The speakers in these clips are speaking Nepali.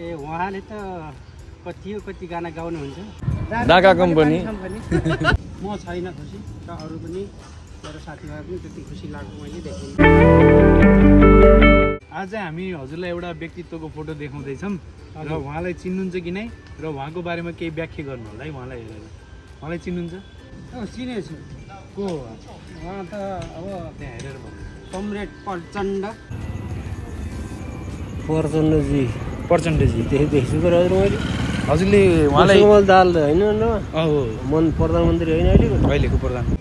उहाँले त कति गाना गाउनुहुन्छ ढाका कम्पनी म छैन खुसी र अरु पनि मेरो साथीहरु पनि त्यति खुसी लाग्यो मैले देखेँ। आज हामी हजुरलाई एउटा व्यक्तित्वको फोटो देखाउँदै छम र उहाँलाई चिन्नुहुन्छ कि नै र उहाँको बारेमा केही व्याख्या गर्नु होला है। उहाँलाई हेरेर उहाँलाई चिन्नुहुन्छ? चिनेछ को उहाँ त अब त्यहाँ हेरेर भन्नु कमरेड प्रचण्डजी देख्छु कि हजुर मैले हजुरले उहाँलाई कमल दाहाल हैन न मन प्रधानमन्त्री हैन अहिलेको प्रधानमन्त्री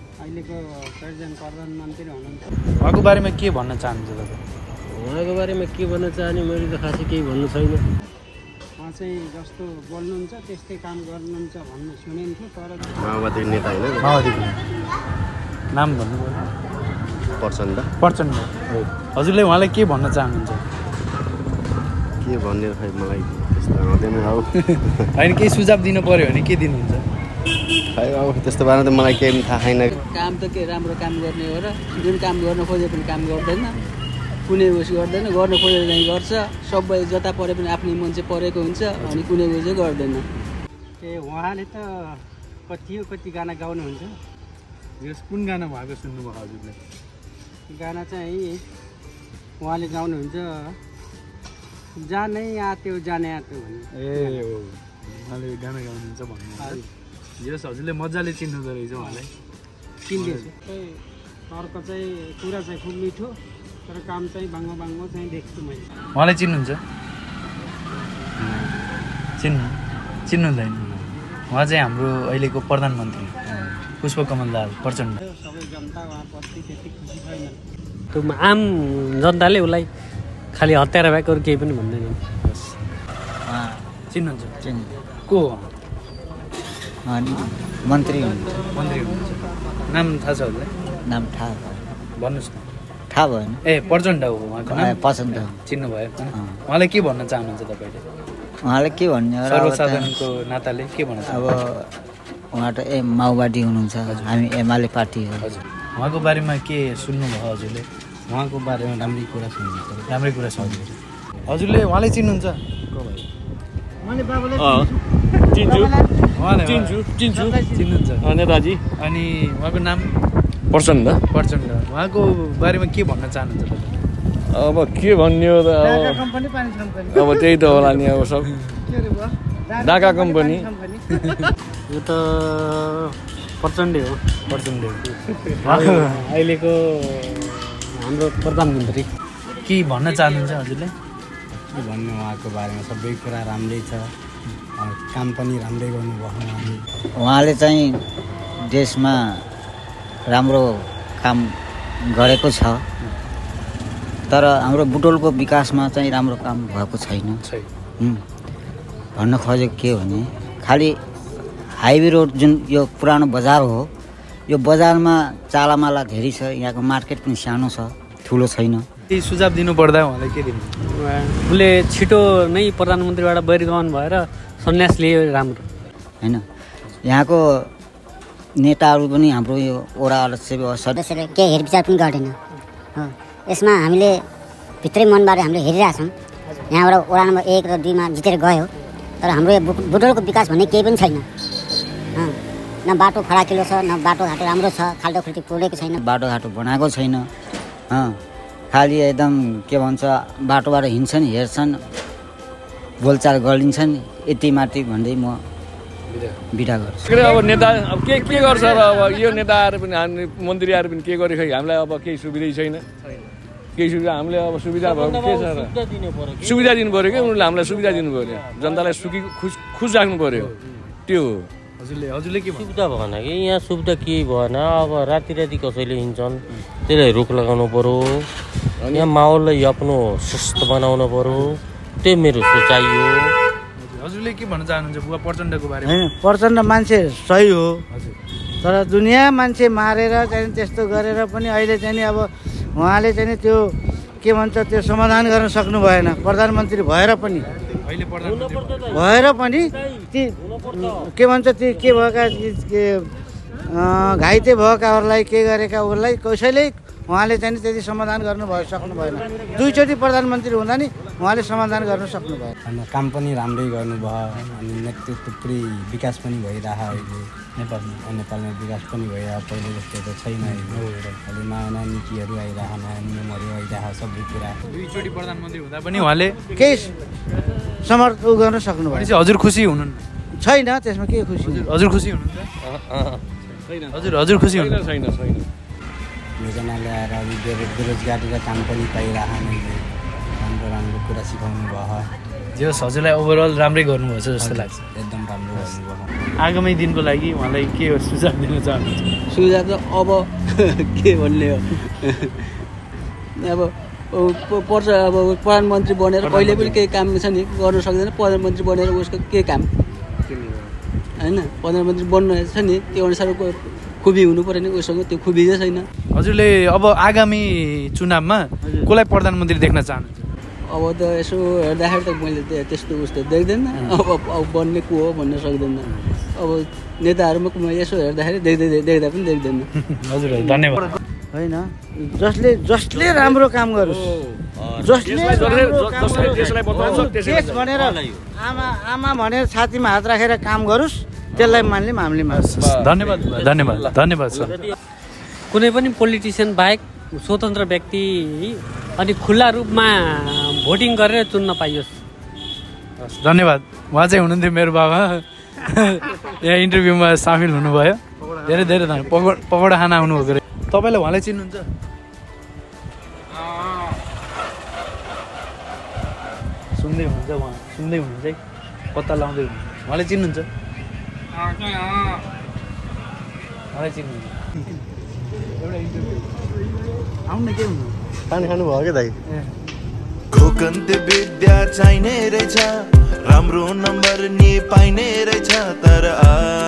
हुनुहुन्छ। उहाँको बारेमा के भन्न चाहनुहुन्छ तपाईँ? उहाँको बारेमा के भन्न चाहने मैले त खासै केही भन्नु छैन। उहाँ चाहिँ जस्तो बोल्नुहुन्छ त्यस्तै काम गर्नुहुन्छ भन्ने सुनेन्थ्यो तर माओवादी नेता हैन माओवादीको नाम भन्नु प्रचण्ड हजुरले उहाँलाई के भन्न चाहनुहुन्छ? के भन्ने खै मलाई त्यस्तो आउँदैन हौ हैन के सुझाव दिनु पर्यो भने के दिनुहुन्छ? खै अब त्यस्तो बारेमा त मलाई केही थाहा छैन। काम त के राम्रो काम गर्ने हो र जुन काम गर्न खोजे पनि काम गर्दैन कुनै उस गर्दैन गर्न खोजे नै गर्छ सबै जता परे पनि आफ्नै मान्छे परेको हुन्छ अनि कुनै उस गर्दैन। ए उहाँले त कति गाना गाउनुहुन्छ? यस कुन गाना भएको सुन्नुभयो हजुरले? गाना चाहिँ उहाँले गाउनुहुन्छ जानै आत्यो भन्ने ए हो उहाँले गाना गाउनुहुन्छ भन्नु। यस हजुरले मजाले चिन्नुहुँदो रहेछ उहाँलाई चिन्दैछु। तर्क चाहिँ कुरा चाहिँ खुब मिठो तर काम चाहिँ बाङ्गो चाहिँ देख्छु मैले। उहाँलाई चिन्नुहुन्छ? चिन्नुहुँदैन। उहाँ चाहिँ हाम्रो अहिलेको प्रधानमन्त्री पुष्प कमल दाहाल प्रचण्ड। सबै जनता उहाँप्रति त्यति खुसी छैनन् त्यो आम जनताले उसलाई खालि हत्याएर भएको केही पनि भन्दैन। चिन्नुहुन्छ? को मन्त्री हुनुहुन्छ? नाम थाहा छ हजुरलाई? नाम थाहा भन्नुहोस् न। थाहा भएन। ए प्रचण्ड हो उहाँको नाम प्रचण्ड चिन्नुभयो। उहाँलाई के भन्न चाहनुहुन्छ तपाईँले? उहाँलाई के भन्ने सर्वसाधारणको नाताले के भन्न चाहनुहुन्छ? उहाँ त माओवादी हुनुहुन्छ हामी एमाले पार्टी हो। उहाँको बारेमा के सुन्नुभयो हजुरले? उहाँको बारेमा राम्रै कुरा सुन्नुहुन्छ हजुरले। उहाँलाई चिन्नुहुन्छ? चिन्नुहुन्छ नेताजी। अनि उहाँको नाम प्रचण्ड। उहाँको बारेमा के भन्न चाहनुहुन्छ तपाईँ? अब के भन्ने हो त अब त्यही त होला नि अब सब ढाका कम्पनी यो त प्रचण्ड हो अहिलेको हाम्रो प्रधानमन्त्री। के भन्न चाहनुहुन्छ हजुरले? के भन्नु उहाँको बारेमा सबै कुरा राम्रै छ काम पनि राम्रै गर्नुभयो। उहाँले चाहिँ देशमा राम्रो काम गरेको छ तर हाम्रो बुटोलको विकासमा चाहिँ राम्रो काम भएको छैन भन्न खोजेको के भने खालि हाइवे रोड जुन यो पुरानो बजार हो यो बजारमा चालामाला धेरै छ यहाँको मार्केट पनि सानो छ ठुलो छैन। त्यही सुझाव दिनुपर्दा उहाँलाई के दिनु? उसले छिटो नै प्रधानमन्त्रीबाट बहिर्गमन भएर सन्यास लिए राम्रो होइन। यहाँको नेताहरू पनि हाम्रो यो ओडा अध्यक्ष सदस्यले केही हेरविचार पनि गर्दैन। यसमा हामीले भित्रै मनबाट हामीले हेरिरहेछौँ यहाँबाट ओडा नम्बर 1 र 2 जितेर गयो तर हाम्रो यो बुटोलको विकास भन्ने केही पनि छैन न बाटो खडाकिलो छ न बाटोघाटो राम्रो छ खाल्टोखुल्टी पुरेको छैन बाटोघाटो बनाएको छैन खालि एकदम के भन्छ बाटोबाट हिँड्छन् हेर्छन् बोलचाल गरिन्छन् यति माथि भन्दै म बिदा गर्छु। अब नेता अब के गर्छ र अब यो नेताहरू पनि हामी मन्त्रीहरू पनि के गरे खै हामीलाई अब केही सुविधै छैन केही सुविधा हामीले अब सुविधा भएको के छ र सुविधा दिनु पऱ्यो कि उनीहरूले हामीलाई सुविधा दिनु पऱ्यो जनतालाई सुखी खुस राख्नु पऱ्यो त्यो हो। हजुरले के सुविधा भएन कि यहाँ सुविधा केही भएन अब राति कसैले हिँड्छन् त्यसलाई रोक लगाउनु पऱ्यो यहाँ माहौललाई आफ्नो स्वस्थ बनाउनु पऱ्यो त्यही मेरो सोचाइ हो। हजुरले के भन्न चाहनुहुन्छ बुवा प्रचण्डको बारेमा? हैन प्रचण्ड मान्छे सही हो तर दुनियाँ मान्छे मारेर चाहिँ त्यस्तो गरेर पनि अहिले चाहिँ अब उहाँले चाहिँ त्यो के भन्छ त्यो समाधान गर्न सक्नु भएन प्रधानमन्त्री भएर पनि ती के भन्छ ती के भएका घाइते भएकाहरूलाई के गरेका उसलाई कसैले उहाँले चाहिँ त्यति समाधान गर्न सक्नु भएन। दुईचोटी प्रधानमन्त्री हुँदा नि उहाँले समाधान गर्न सक्नु भयो। काम पनि राम्रै गर्नुभयो अनि नेतृत्वपूर्ण विकास पनि भइराहा अहिले नेपालमा विकास पनि भइराहा पहिले जस्तो त छैन अहिले नयाँ नयाँ नीतिहरू आइराहा नयाँ नियमहरू आइराहा सबै कुरा। दुईचोटी प्रधानमन्त्री हुँदा पनि उहाँले केही समर्थन गर्न सक्नु भएन। हजुर खुसी हुनुहुन्न? छैन, त्यसमा के खुसी? हजुर खुसी हुनुहुन्छ? हजुर खुसी हुनुहुन्छ? छैन। योजना ल्याएर अलि बेरोजगारीका काम पनि पाइराहा नै राम्रो कुरा सिकाउनु भयो। जो हजुरलाई ओभरअल राम्रै गर्नुभएछ जस्तो लाग्छ। एकदम राम्रो गर्नुभयो। आगामी दिनको लागि उहाँलाई के सुझाव दिन चाहनुहुन्छ? सुझाव त अब के भन्ने हो, अब पर्छ अब प्रधानमन्त्री बनेर कहिले पनि केही काम छ नि गर्न सक्दैन। प्रधानमन्त्री बनेर उसको के काम हैन? प्रधानमन्त्री बन्नु छ नि त्यो अनुसारको खुबी हुनु पर्यो नि, उसँग त्यो खुबी चाहिँ छैन। हजुरले अब आगामी चुनावमा कसलाई प्रधानमन्त्री देख्न चाहनुहुन्छ? अब त यसो हेर्दाखेरि त मैले त्यस्तो उस्तो देख्दैन। अब बन्ने को हो भन्न सक्दैन। अब नेताहरूमा मैले यसो हेर्दाखेरि देख्दा पनि देख्दैन। हजुर धन्यवाद। हैन जसले राम्रो काम गरोस्, जसले देश भनेर आमा भनेर छातीमा हात राखेर काम गरोस्, त्यसलाई मान्ने हामीले मान्छौँ। धन्यवाद धन्यवाद धन्यवाद सर। कुनै पनि पोलिटिसियन बाहेक स्वतन्त्र व्यक्ति अनि खुल्ला रूपमा भोटिङ गरेर चुन्न पाइयोस्। धन्यवाद। उहाँ चाहिँ हुनुहुन्थ्यो मेरो बाबा, यहाँ इन्टरभ्यूमा सामेल हुनुभयो। धेरै धेरै धन्यवाद। पकौडा खाना आउनुभएको रहेछ। तपाईँले उहाँलाई चिन्नुहुन्छ? सुन्दै हुनुहुन्छ, उहाँ सुन्दै हुनुहुन्छ, पत्ता लाउँदै हुनुहुन्छ। उहाँले चिन्नुहुन्छ? उहाँलाई चिन्नुहुन्छ? एउटा इन्टरभ्यू आउन के हुनु खान खानुभयो क्या दाइ? खोकन्ते विद्या चाहिने रहेछ, राम्रो नम्बर नि पाइने रहेछ, तर